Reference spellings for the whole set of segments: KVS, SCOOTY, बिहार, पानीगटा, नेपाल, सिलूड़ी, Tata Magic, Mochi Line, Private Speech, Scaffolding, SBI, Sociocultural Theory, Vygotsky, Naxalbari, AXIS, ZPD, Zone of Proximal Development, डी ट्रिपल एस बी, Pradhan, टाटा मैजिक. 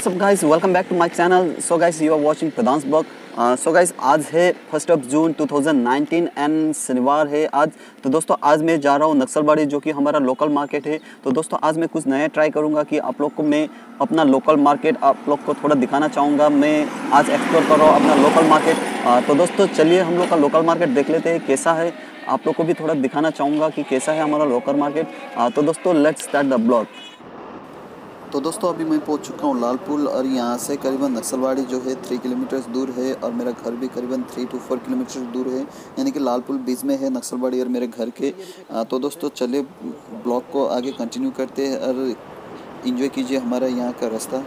What's up guys, welcome back to my channel. So guys, you are watching Pradhan's blog. So guys, आज है 1st of June 2019 and शनिवार है आज। तो दोस्तों आज मैं जा रहा हूँ नक्सलबाड़ी, जो कि हमारा लोकल मार्केट है। तो दोस्तों आज मैं कुछ नया ट्राई करूँगा कि आप लोग को मैं अपना लोकल मार्केट आप लोग को थोड़ा दिखाना चाहूँगा। मैं आज एक्सप्लोर कर रहा हूँ अपना लोकल मार्केट। तो दोस्तों चलिए हम लोग का लोकल मार्केट देख लेते हैं कैसा है। आप लोग को भी थोड़ा दिखाना चाहूँगा कि कैसा है हमारा लोकल मार्केट। तो दोस्तों लेट्स स्टार्ट द ब्लॉग। तो दोस्तों अभी मैं पहुंच चुका हूं लालपुल, और यहां से करीबन नक्सलवाड़ी जो है 3 किलोमीटर दूर है और मेरा घर भी करीबन 3 to 4 किलोमीटर दूर है, यानी कि लालपुल बीच में है नक्सलवाड़ी और मेरे घर के। तो दोस्तों चलिए ब्लॉग को आगे कंटिन्यू करते हैं और एंजॉय कीजिए हमारा यहां का रास्ता।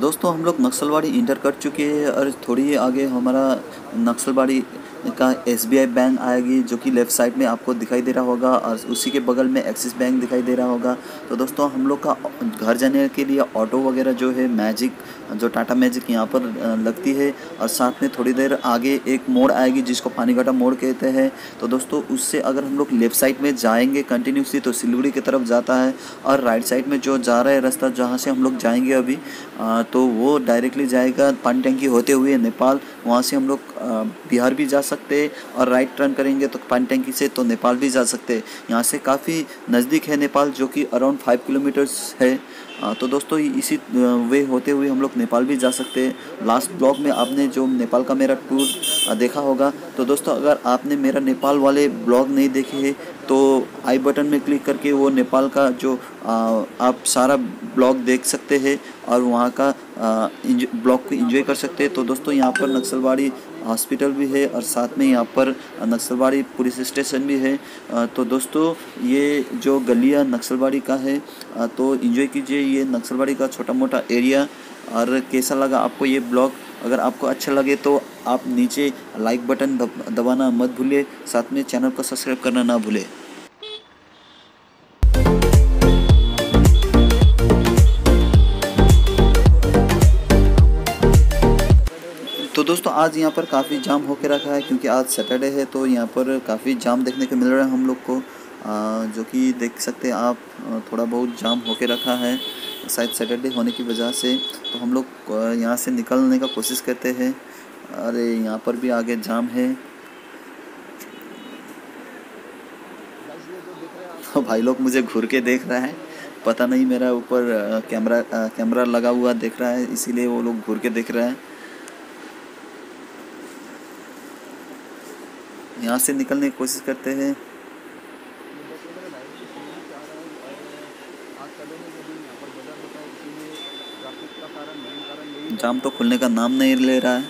दोस्तों हम लोग नक्सलवाड़ी इंटर कर चुके हैं और थोड़ी आगे हमारा नक्सलवाड़ी का SBI बैंक आएगी, जो कि लेफ़्ट साइड में आपको दिखाई दे रहा होगा और उसी के बगल में एक्सिस बैंक दिखाई दे रहा होगा। तो दोस्तों हम लोग का घर जाने के लिए ऑटो वगैरह जो है मैजिक, जो टाटा मैजिक यहाँ पर लगती है, और साथ में थोड़ी देर आगे एक मोड़ आएगी जिसको पानीगटा मोड़ कहते हैं। तो दोस्तों उससे अगर हम लोग लेफ़्ट साइड में जाएंगे कंटिन्यूसली तो सिलूड़ी की तरफ जाता है, और राइट साइड में जो जा रहा है रास्ता जहाँ से हम लोग जाएंगे अभी, तो वो डायरेक्टली जाएगा पानी टंकी होते हुए नेपाल। वहाँ से हम लोग बिहार भी जा सकते हैं, और राइट टर्न करेंगे तो पानी टंकी से तो नेपाल भी जा सकते हैं। यहाँ से काफ़ी नज़दीक है नेपाल, जो कि अराउंड 5 किलोमीटर्स है। तो दोस्तों इसी वे होते हुए हम लोग नेपाल भी जा सकते हैं। लास्ट ब्लॉग में आपने जो नेपाल का मेरा टूर देखा होगा। तो दोस्तों अगर आपने मेरा नेपाल वाले ब्लॉग नहीं देखे हैं तो आई बटन में क्लिक करके वो नेपाल का जो आप सारा ब्लॉग देख सकते हैं और वहाँ का ब्लॉग को एंजॉय कर सकते हैं। तो दोस्तों यहाँ पर नक्सलवाड़ी हॉस्पिटल भी है और साथ में यहाँ पर नक्सलवाड़ी पुलिस स्टेशन भी है। तो दोस्तों ये जो गलियाँ नक्सलवाड़ी का है, तो एंजॉय कीजिए ये नक्सलवाड़ी का छोटा मोटा एरिया। और कैसा लगा आपको ये ब्लॉग? अगर आपको अच्छा लगे तो आप नीचे लाइक बटन दबाना मत भूलिए, साथ में चैनल को सब्सक्राइब करना ना भूलें। तो दोस्तों आज यहाँ पर काफ़ी जाम होके रखा है क्योंकि आज सैटरडे है, तो यहाँ पर काफ़ी जाम देखने को मिल रहा है हम लोग को। जो कि देख सकते हैं आप थोड़ा बहुत जाम होके रखा है, शायद सैटरडे होने की वजह से। तो हम लोग यहाँ से निकलने का कोशिश करते हैं। अरे यहाँ पर भी आगे जाम है। तो भाई लोग मुझे घूर के देख रहा है, पता नहीं मेरा ऊपर कैमरा लगा हुआ देख रहा है, इसीलिए वो लोग घूर के देख रहा है। यहाँ से निकलने की कोशिश करते हैं। जाम तो खुलने का नाम नहीं ले रहा है।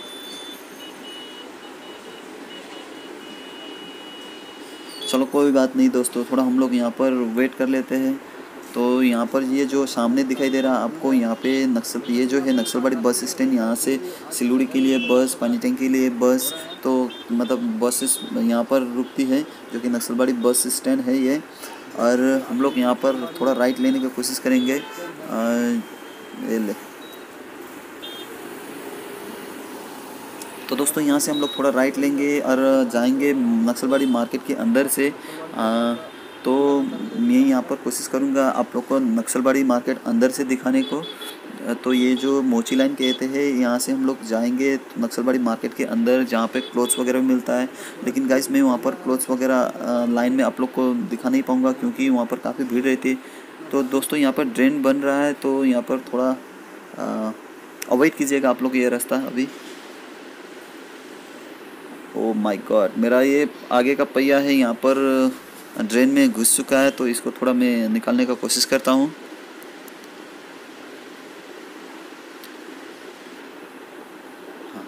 चलो कोई बात नहीं दोस्तों, थोड़ा हम लोग यहाँ पर वेट कर लेते हैं। तो यहाँ पर ये जो सामने दिखाई दे रहा है आपको, यहाँ पे ये जो है नक्सलबाड़ी बस स्टैंड। यहाँ से सिलूड़ी के लिए बस, पानीटंकी के लिए बस, तो मतलब बसेस यहाँ पर रुकती है, जो कि नक्सलबाड़ी बस स्टैंड है ये। और हम लोग यहाँ पर थोड़ा राइट लेने की कोशिश करेंगे। तो दोस्तों यहाँ से हम लोग थोड़ा राइट लेंगे और जाएंगे नक्सलबाड़ी मार्केट के अंदर से। तो मैं यहाँ पर कोशिश करूँगा आप लोग को नक्सलबाड़ी मार्केट अंदर से दिखाने को। तो ये जो मोची लाइन कहते हैं, यहाँ से हम लोग जाएंगे तो नक्सलबाड़ी मार्केट के अंदर, जहाँ पे क्लोथ्स वगैरह मिलता है। लेकिन गाइस मैं वहाँ पर क्लोथ्स वगैरह लाइन में आप लोग को दिखा नहीं पाऊँगा क्योंकि वहाँ पर काफ़ी भीड़ रहती है। तो दोस्तों यहाँ पर ड्रेन बन रहा है, तो यहाँ पर थोड़ा अवॉइड कीजिएगा आप लोग ये रास्ता अभी। ओ माय गॉड, मेरा ये आगे का पहिया है यहाँ पर ड्रेन में घुस चुका है, तो इसको थोड़ा मैं निकालने का कोशिश करता हूँ। हाँ,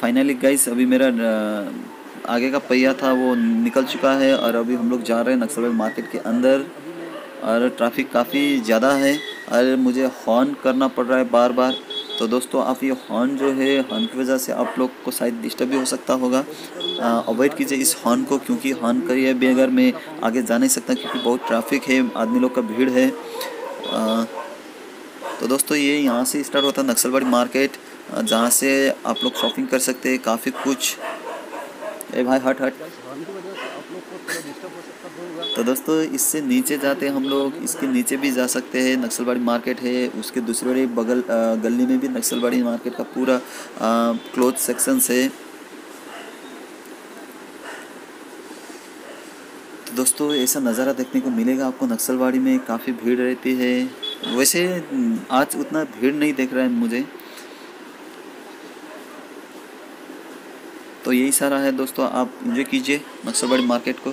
फाइनली गाइस अभी मेरा आगे का पहिया था वो निकल चुका है और अभी हम लोग जा रहे हैं नक्सलबाड़ी मार्केट के अंदर। और ट्रैफिक काफ़ी ज़्यादा है और मुझे हॉर्न करना पड़ रहा है बार बार। तो दोस्तों आप ये हॉर्न जो है, हॉर्न की वजह से आप लोग को शायद डिस्टर्ब भी हो सकता होगा। अवॉइड कीजिए इस हॉर्न को, क्योंकि हॉर्न करिए बगैर मैं आगे जा नहीं सकता क्योंकि बहुत ट्रैफिक है, आदमी लोग का भीड़ है। तो दोस्तों ये यहाँ से स्टार्ट होता है नक्सलबाड़ी मार्केट, जहाँ से आप लोग शॉपिंग कर सकते हैं काफ़ी कुछ। ए भाई हट हट। तो दोस्तों इससे नीचे जाते हैं हम लोग, इसके नीचे भी जा सकते हैं, नक्सलबाड़ी मार्केट है। उसके दूसरे बगल गली में भी नक्सलबाड़ी मार्केट का पूरा क्लोथ सेक्शन है। तो दोस्तों ऐसा नज़ारा देखने को मिलेगा आपको। नक्सलबाड़ी में काफ़ी भीड़ रहती है, वैसे आज उतना भीड़ नहीं देख रहा है मुझे। तो यही सारा है दोस्तों, आप एंजॉय कीजिए नक्सलबाड़ी मार्केट को।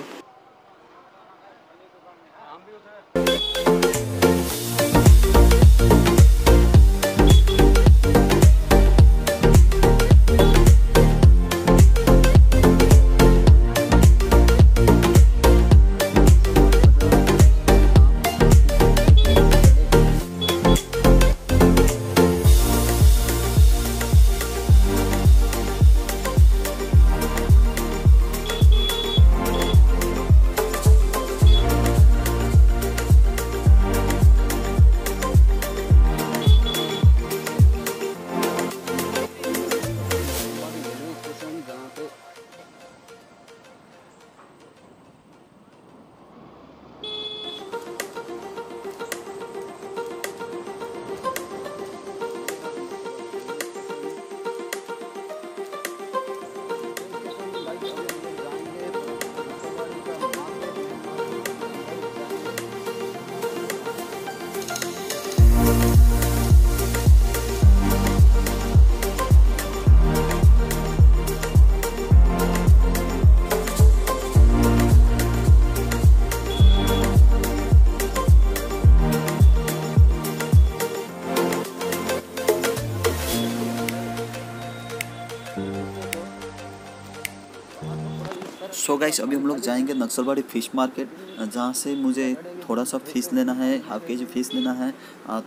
सो गाइस अभी हम लोग जाएंगे नक्सलबाड़ी फ़िश मार्केट, जहाँ से मुझे थोड़ा सा फ़िश लेना है, हाफ के जी फ़िश लेना है।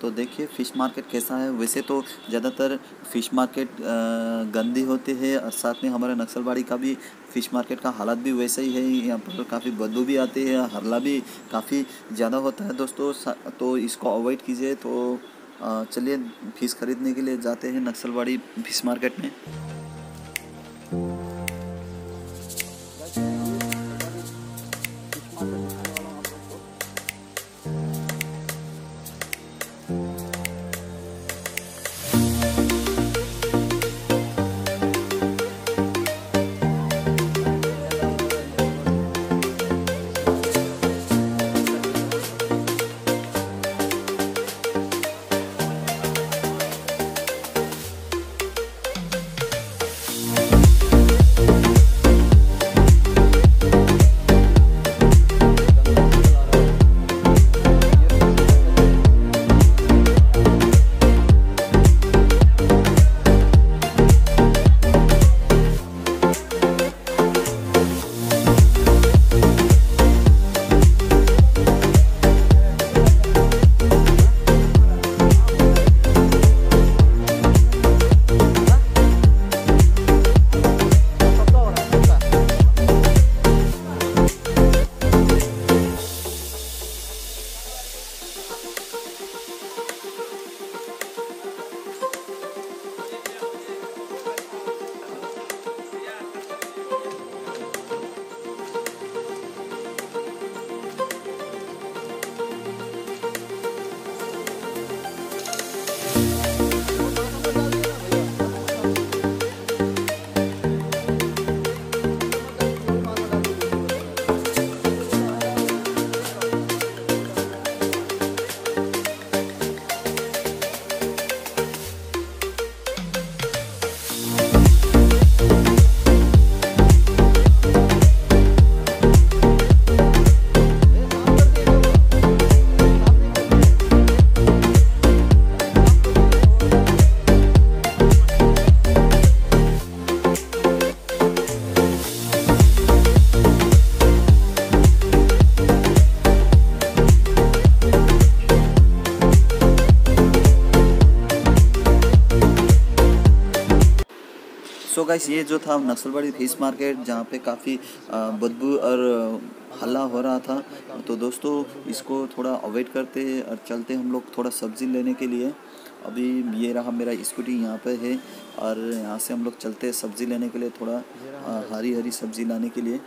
तो देखिए फ़िश मार्केट कैसा है। वैसे तो ज़्यादातर फ़िश मार्केट गंदी होती है और साथ में हमारे नक्सलबाड़ी का भी फ़िश मार्केट का हालत भी वैसा ही है। यहाँ पर काफ़ी बदबू भी आती है, हरला भी काफ़ी ज़्यादा होता है दोस्तों, तो इसको अवॉइड कीजिए। तो चलिए फ़िश ख़रीदने के लिए जाते हैं नक्सलबाड़ी फ़िश मार्केट में। गाइस ये जो था नक्सलबाड़ी फिश मार्केट जहाँ पे काफ़ी बदबू और हल्ला हो रहा था। तो दोस्तों इसको थोड़ा अवॉइड करते और चलते हम लोग थोड़ा सब्जी लेने के लिए। अभी ये रहा मेरा स्कूटी यहाँ पे है और यहाँ से हम लोग चलते हैं सब्जी लेने के लिए, थोड़ा हरी हरी सब्जी लाने के लिए।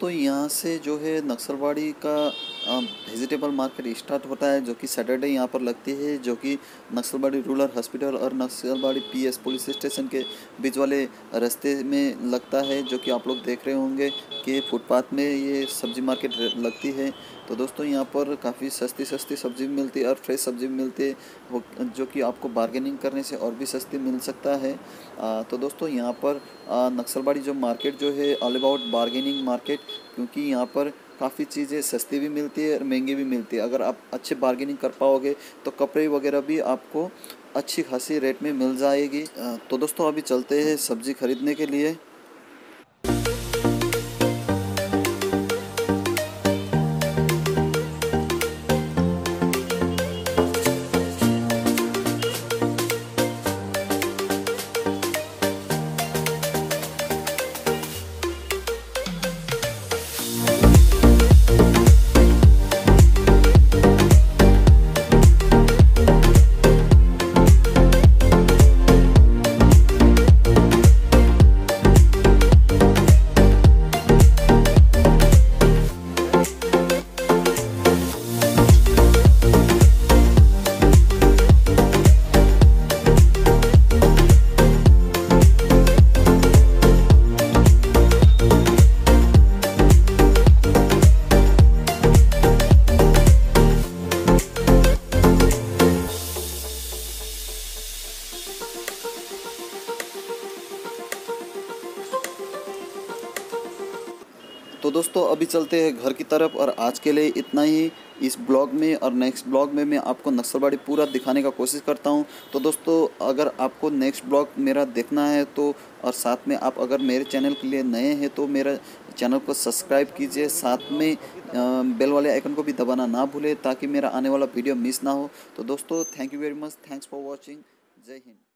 दोस्तों यहाँ से जो है नक्सलबाड़ी का वेजिटेबल मार्केट स्टार्ट होता है जो कि सैटरडे यहाँ पर लगती है, जो कि नक्सलबाड़ी रूरल हॉस्पिटल और नक्सलबाड़ी पीएस पुलिस स्टेशन के बीच वाले रास्ते में लगता है, जो कि आप लोग देख रहे होंगे कि फुटपाथ में ये सब्जी मार्केट लगती है। तो दोस्तों यहाँ पर काफ़ी सस्ती सस्ती सब्जी मिलती है और फ्रेश सब्जी मिलती है, जो कि आपको बार्गेनिंग करने से और भी सस्ती मिल सकता है। तो दोस्तों यहाँ पर नक्सलबाड़ी जो मार्केट जो है ऑल अबाउट बार्गेनिंग मार्केट, क्योंकि यहाँ पर काफ़ी चीज़ें सस्ती भी मिलती है और महंगी भी मिलती है। अगर आप अच्छे बार्गेनिंग कर पाओगे तो कपड़े वगैरह भी आपको अच्छी खासी रेट में मिल जाएगी। तो दोस्तों अभी चलते हैं सब्जी खरीदने के लिए। तो दोस्तों अभी चलते हैं घर की तरफ और आज के लिए इतना ही। इस ब्लॉग में और नेक्स्ट ब्लॉग में मैं आपको नक्सलबाड़ी पूरा दिखाने का कोशिश करता हूं। तो दोस्तों अगर आपको नेक्स्ट ब्लॉग मेरा देखना है तो, और साथ में आप अगर मेरे चैनल के लिए नए हैं तो मेरा चैनल को सब्सक्राइब कीजिए, साथ में बेल वाले आइकन को भी दबाना ना भूलें ताकि मेरा आने वाला वीडियो मिस ना हो। तो दोस्तों thank you very much, thanks for watching, जय हिंद।